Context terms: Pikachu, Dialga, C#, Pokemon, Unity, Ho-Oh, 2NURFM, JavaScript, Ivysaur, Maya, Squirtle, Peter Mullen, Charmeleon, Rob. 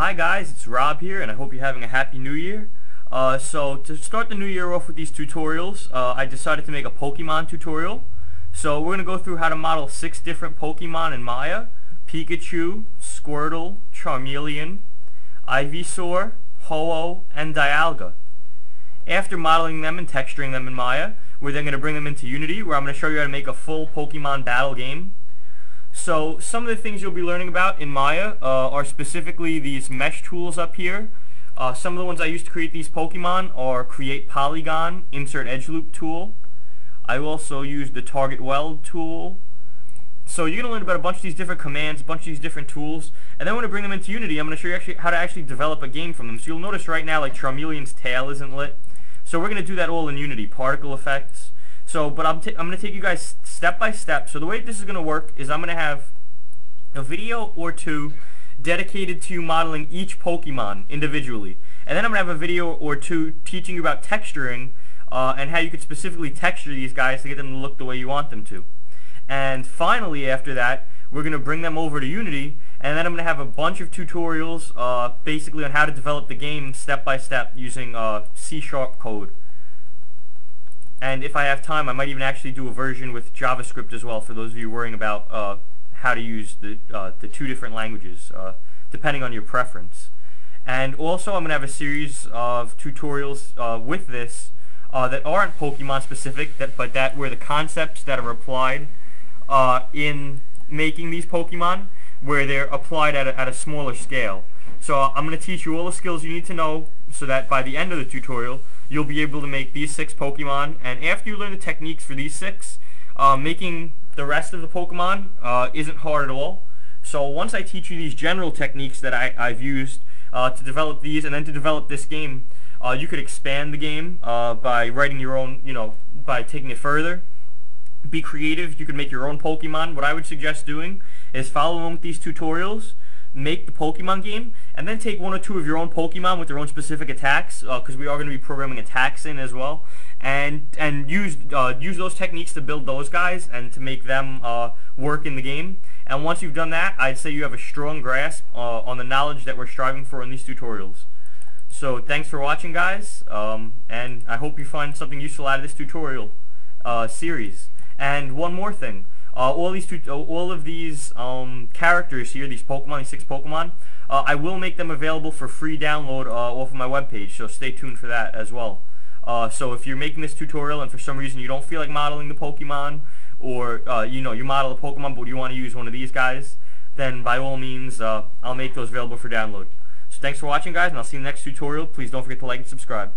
Hi guys, it's Rob here, and I hope you're having a happy new year. So to start the new year off with these tutorials, I decided to make a Pokemon tutorial. So we're going to go through how to model 6 different Pokemon in Maya: Pikachu, Squirtle, Charmeleon, Ivysaur, Ho-Oh, and Dialga. After modeling them and texturing them in Maya, we're then going to bring them into Unity, where I'm going to show you how to make a full Pokemon battle game. So some of the things you'll be learning about in Maya are specifically these mesh tools up here. Some of the ones I use to create these Pokemon are Create Polygon, Insert Edge Loop tool. I also use the Target Weld tool. So you're going to learn about a bunch of these different commands, a bunch of these different tools, and then when I bring them into Unity, I'm going to show you how to actually develop a game from them. So you'll notice right now, like, Charmeleon's tail isn't lit. So we're going to do that all in Unity, particle effects. So, but I'm going to take you guys step by step. So the way this is going to work is I'm going to have a video or two dedicated to modeling each Pokemon individually. And then I'm going to have a video or two teaching you about texturing and how you could specifically texture these guys to get them to look the way you want them to. And finally, after that, we're going to bring them over to Unity, and then I'm going to have a bunch of tutorials basically on how to develop the game step by step using C# code. And if I have time, I might even actually do a version with JavaScript as well, for those of you worrying about how to use the two different languages, depending on your preference. And also, I'm going to have a series of tutorials with this that aren't Pokemon specific, but where the concepts that are applied in making these Pokemon, where they're applied at a smaller scale. So I'm going to teach you all the skills you need to know, so that by the end of the tutorial, you'll be able to make these 6 Pokemon. And after you learn the techniques for these 6, making the rest of the Pokemon isn't hard at all. So once I teach you these general techniques that I've used to develop these and then to develop this game, you could expand the game by writing your own, by taking it further. Be creative, you could make your own Pokemon. What I would suggest doing is follow along with these tutorials, make the Pokemon game, and then take one or two of your own Pokemon with their own specific attacks, because we are going to be programming attacks in as well, and use those techniques to build those guys and to make them work in the game. And once you've done that, I'd say you have a strong grasp on the knowledge that we're striving for in these tutorials. So thanks for watching, guys, and I hope you find something useful out of this tutorial series. And one more thing. All of these characters here, these Pokemon, these 6 Pokemon, I will make them available for free download off of my webpage, so stay tuned for that as well. So if you're making this tutorial and for some reason you don't feel like modeling the Pokemon, or you model a Pokemon but you want to use one of these guys, then by all means, I'll make those available for download. So thanks for watching, guys, and I'll see you in the next tutorial. Please don't forget to like and subscribe.